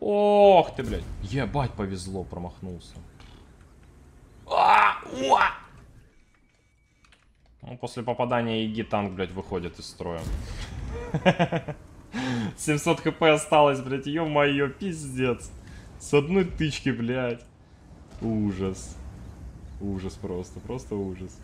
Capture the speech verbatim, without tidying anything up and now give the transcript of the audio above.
Ох ты, блядь. Ебать, повезло, промахнулся. А, уа! Ну, после попадания Иги танк, блядь, выходит из строя. семьсот хп осталось, блядь. Ё-моё, пиздец. С одной тычки, блядь. Ужас. Ужас просто, просто ужас.